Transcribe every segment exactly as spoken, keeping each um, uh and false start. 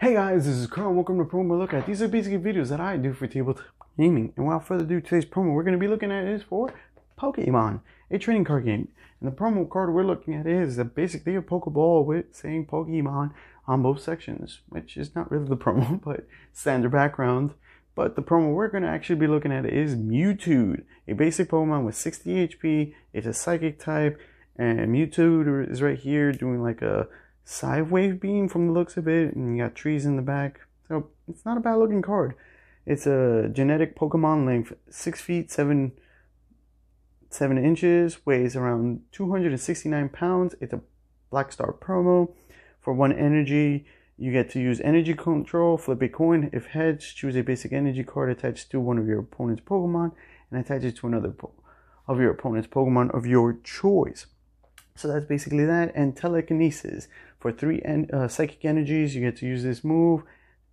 Hey guys, this is Carl. Welcome to Promo Look At. These are basically videos that I do for tabletop gaming. And without further ado, today's promo we're going to be looking at is for Pokemon, a trading card game. And the promo card we're looking at is basically a Pokeball with saying Pokemon on both sections, which is not really the promo, but standard background. But the promo we're going to actually be looking at is Mewtwo, a basic Pokemon with sixty H P. It's a psychic type, and Mewtwo is right here doing like a side wave beam from the looks of it, and you got trees in the back, so it's not a bad looking card. It's a genetic Pokemon, length six feet seven seven inches, weighs around two hundred sixty-nine pounds. It's a Black Star promo. For one energy, you get to use energy control, flip a coin. If heads, choose a basic energy card attached to one of your opponent's Pokemon and attach it to another po of your opponent's Pokemon of your choice. So that's basically that. And telekinesis. For three en uh, psychic energies, you get to use this move.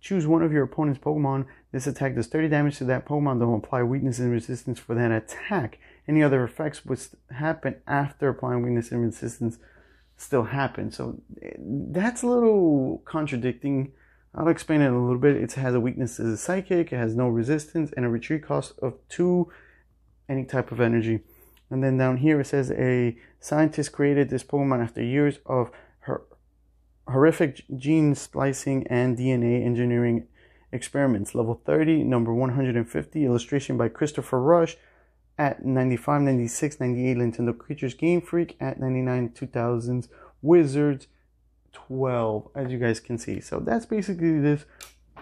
Choose one of your opponent's Pokemon. This attack does thirty damage to that Pokemon. Don't apply weakness and resistance for that attack. Any other effects which happen after applying weakness and resistance still happen. So that's a little contradicting. I'll explain it a little bit. It has a weakness as a psychic. It has no resistance and a retreat cost of two, any type of energy. And then down here it says a scientist created this Pokemon after years of her horrific gene splicing and D N A engineering experiments. Level thirty, number one hundred fifty, illustration by Christopher Rush at ninety-five, ninety-six, ninety-eight, Nintendo Creatures, Game Freak at ninety-nine, two thousands, Wizards twelve, as you guys can see. So that's basically this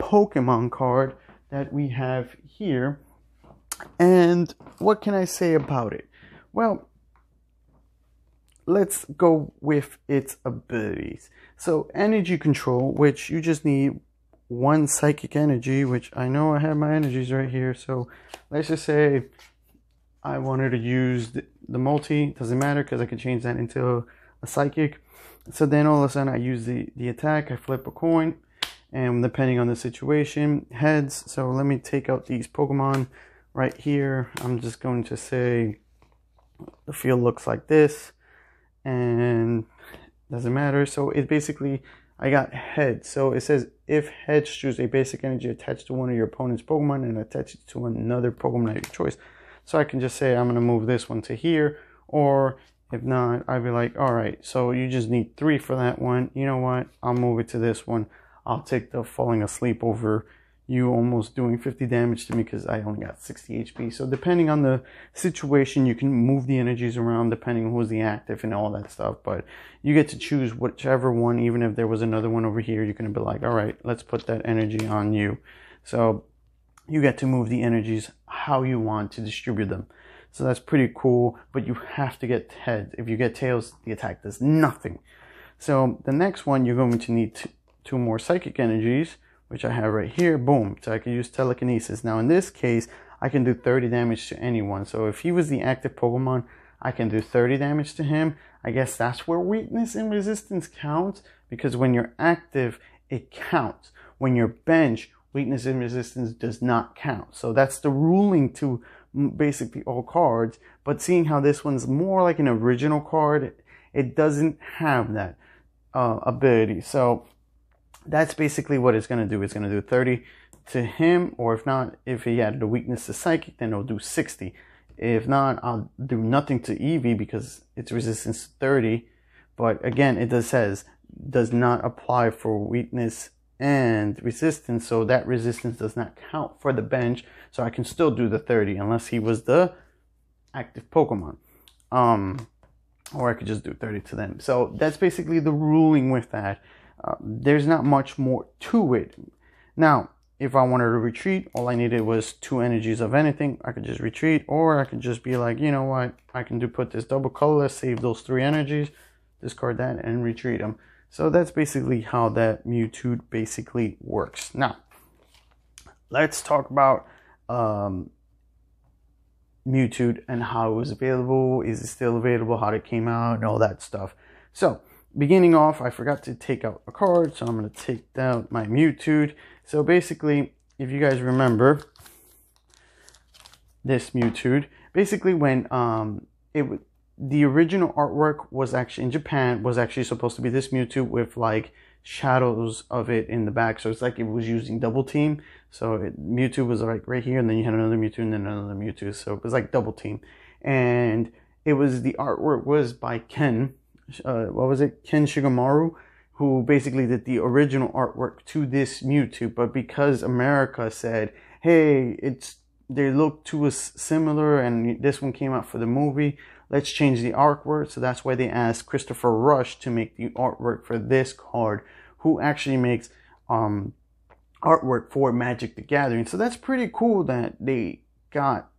Pokemon card that we have here. And what can I say about it? Well, let's go with its abilities. So energy control, which you just need one psychic energy, which I know I have my energies right here. So let's just say I wanted to use the, the multi. Doesn't matter because I can change that into a, a psychic. So then all of a sudden I use the, the attack. I flip a coin, and depending on the situation, heads. So let me take out these Pokemon right here. I'm just going to say the field looks like this, and doesn't matter. So it basically, I got heads. So it says if heads, choose a basic energy attached to one of your opponent's Pokemon and attach it to another Pokemon of your choice. So I can just say I'm gonna move this one to here, or if not, I'd be like, all right, so you just need three for that one. You know what? I'll move it to this one. I'll take the falling asleep over you almost doing fifty damage to me because I only got sixty H P. So depending on the situation, you can move the energies around depending on who's the active and all that stuff. But you get to choose whichever one. Even if there was another one over here, you're going to be like, all right, let's put that energy on you. So you get to move the energies how you want to distribute them. So that's pretty cool, but you have to get heads. If you get tails, the attack does nothing. So the next one, you're going to need two more psychic energies, which I have right here. Boom. So I can use telekinesis. Now in this case, I can do thirty damage to anyone. So if he was the active Pokemon, I can do thirty damage to him. I guess that's where weakness and resistance counts, because when you're active, it counts. When you're bench, weakness and resistance does not count. So that's the ruling to basically all cards. But seeing how this one's more like an original card, it doesn't have that uh, ability. So that's basically what it's going to do. It's going to do thirty to him, or if not, if he added a weakness to psychic, then it'll do sixty. If not, I'll do nothing to Eevee because it's resistance to thirty. But again, it does says does not apply for weakness and resistance, so that resistance does not count for the bench. So I can still do the thirty unless he was the active Pokemon. Um, or I could just do thirty to them. So that's basically the ruling with that. Uh, there's not much more to it. Now, if I wanted to retreat, all I needed was two energies of anything. I could just retreat, or I could just be like, you know what? I can do put this double colorless, save those three energies, discard that, and retreat them. So that's basically how that Mewtwo basically works. Now, let's talk about um, Mewtwo and how it was available. Is it still available? How it came out and all that stuff. So, beginning off, I forgot to take out a card, so I'm going to take out my Mewtwo. So basically, if you guys remember this Mewtwo, basically when um, it w the original artwork was actually in Japan, was actually supposed to be this Mewtwo with like shadows of it in the back, so it's like it was using double team. So it, Mewtwo was like right here, and then you had another Mewtwo, and then another Mewtwo, so it was like double team. And it was, the artwork was by Ken, uh, what was it, Ken Sugimori, who basically did the original artwork to this Mewtwo. But because America said, hey, it's they look too similar, and this one came out for the movie, let's change the artwork. So that's why they asked Christopher Rush to make the artwork for this card, who actually makes um, artwork for Magic the Gathering. So that's pretty cool that they got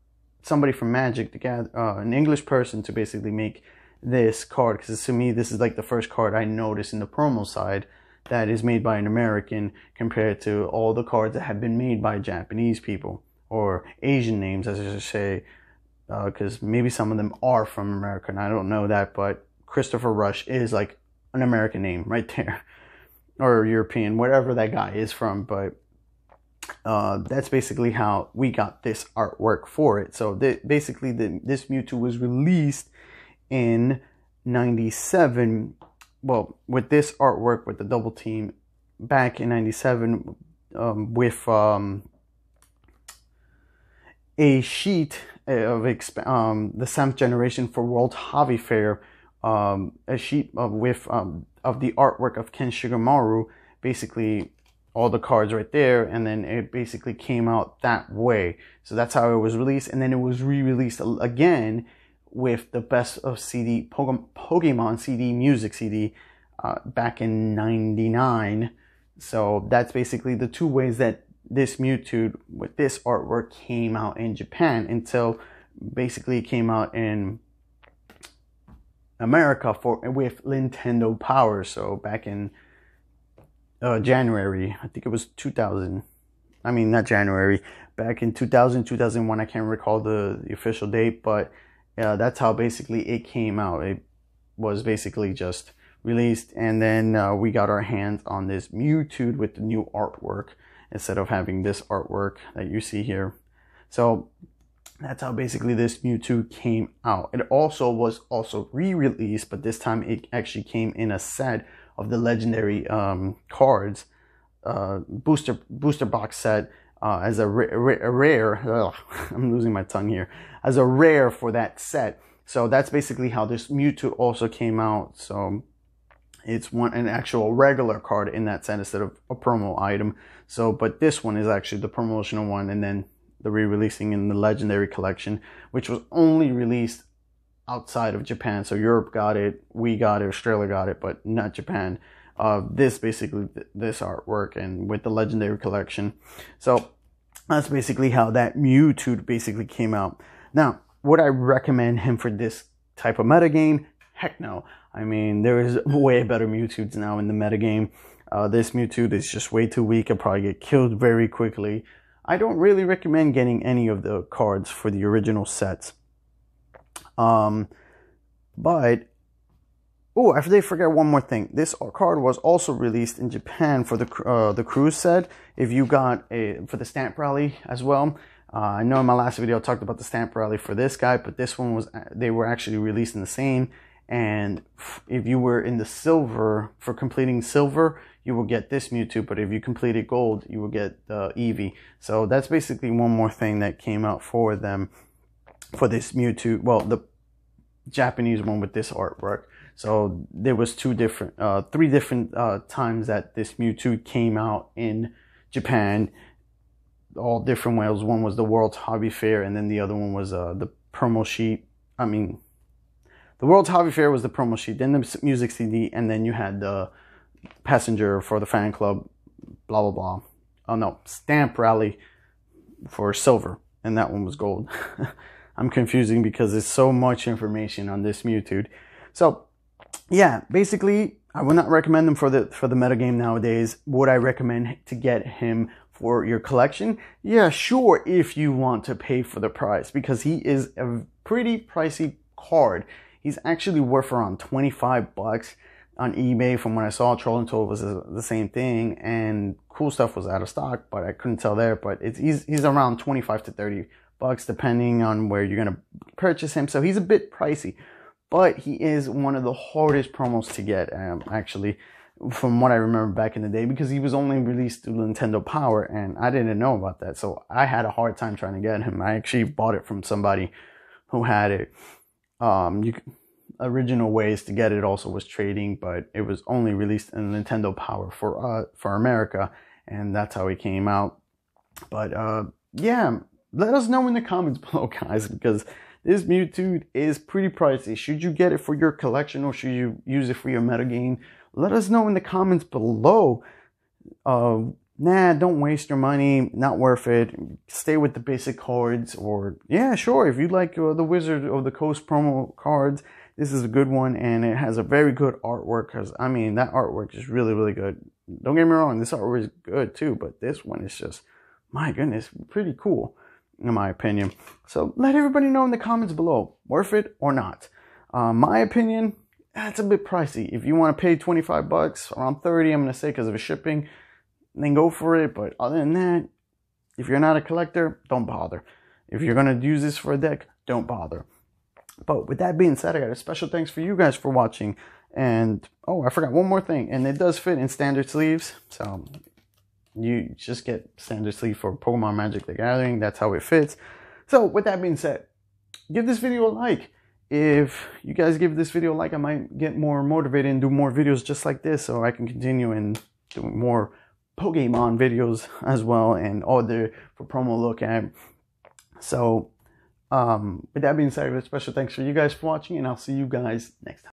somebody from Magic the Gathering, uh, an English person, to basically make this card, because to me this is like the first card I noticed in the promo side that is made by an American compared to all the cards that have been made by Japanese people or Asian names, as I should say, because uh, maybe some of them are from America and I don't know that, but Christopher Rush is like an American name right there, or European, whatever that guy is from. But uh, that's basically how we got this artwork for it. So th basically the, this Mewtwo was released in ninety-seven, well, with this artwork with the double team, back in ninety-seven, um, with um, a sheet of exp um, the seventh generation for World Hobby Fair, um, a sheet of, with um, of the artwork of Ken Sugimori, basically all the cards right there, and then it basically came out that way. So that's how it was released, and then it was re-released again with the best of C D, Pokemon C D, music C D, uh, back in ninety-nine. So that's basically the two ways that this Mewtwo with this artwork came out in Japan, until basically it came out in America for with Nintendo Power. So back in uh, January, I think it was two thousand. I mean, not January, back in two thousand, two thousand one, I can't recall the, the official date, but Uh, that's how basically it came out. It was basically just released, and then uh, we got our hands on this Mewtwo with the new artwork instead of having this artwork that you see here. So that's how basically this Mewtwo came out. It also was also re-released, but this time it actually came in a set of the legendary um, cards, uh, booster booster box set. Uh, as a, ra ra a rare, ugh, I'm losing my tongue here, as a rare for that set. So that's basically how this Mewtwo also came out. So it's one an actual regular card in that set instead of a promo item. So, but this one is actually the promotional one, and then the re-releasing in the Legendary Collection, which was only released outside of Japan. So Europe got it, we got it, Australia got it, but not Japan. Of uh, this basically th this artwork and with the Legendary Collection. So that's basically how that Mewtwo basically came out. Now, would I recommend him for this type of metagame? Heck no. I mean, there is way better Mewtwo's now in the metagame. Uh, this Mewtwo is just way too weak. I'll probably get killed very quickly. I don't really recommend getting any of the cards for the original sets. Um, but... Oh, I forgot one more thing. This card was also released in Japan for the uh, the cruise set. If you got a for the stamp rally as well. Uh, I know in my last video I talked about the stamp rally for this guy, but this one was they were actually released in the same. And if you were in the silver for completing silver, you will get this Mewtwo. But if you completed gold, you will get the uh, Eevee. So that's basically one more thing that came out for them for this Mewtwo. Well, the Japanese one with this artwork. So there was two different, uh, three different uh, times that this Mewtwo came out in Japan, all different ways. One was the World Hobby Fair, and then the other one was uh, the promo sheet. I mean, the World Hobby Fair was the promo sheet, then the music C D, and then you had the passenger for the fan club, blah, blah, blah. Oh no, stamp rally for silver, and that one was gold. I'm confusing because there's so much information on this Mewtwo. So, yeah, basically, I would not recommend him for the for the metagame nowadays. Would I recommend to get him for your collection? Yeah, sure, if you want to pay for the price, because he is a pretty pricey card. He's actually worth around twenty-five bucks on eBay from what I saw. Troll and Toad was the same thing, and Cool Stuff was out of stock, but I couldn't tell there. But it's he's, he's around twenty-five to thirty bucks, depending on where you're going to purchase him. So he's a bit pricey. But he is one of the hardest promos to get, um, actually. from what I remember back in the day, because he was only released through Nintendo Power, and I didn't know about that, so I had a hard time trying to get him. I actually bought it from somebody who had it. Um, you, original ways to get it also was trading, but it was only released in Nintendo Power for uh, for America, and that's how it came out. But uh, yeah, let us know in the comments below, guys, because this Mewtwo is pretty pricey. Should you get it for your collection, or should you use it for your metagame? Let us know in the comments below. Uh, nah, don't waste your money. Not worth it. Stay with the basic cards. Or, yeah, sure, if you like uh, the Wizards of the Coast promo cards, this is a good one. And it has a very good artwork. Because, I mean, that artwork is really, really good. Don't get me wrong, this artwork is good too. But this one is just, my goodness, pretty cool, in my opinion. So, let everybody know in the comments below. Worth it or not. Uh, my opinion, that's a bit pricey. If you want to pay twenty-five bucks, around thirty, I'm going to say, because of the shipping, then go for it. But other than that, if you're not a collector, don't bother. If you're going to use this for a deck, don't bother. But with that being said, I got a special thanks for you guys for watching. And, oh, I forgot one more thing. And it does fit in standard sleeves. So, you just get standard sleeve for Pokemon Magic the Gathering. That's how it fits. So, with that being said, give this video a like. If you guys give this video a like, I might get more motivated and do more videos just like this, so I can continue and do more Pokemon videos as well, and other for promo look at. So, um, with that being said, a special thanks for you guys for watching, and I'll see you guys next time.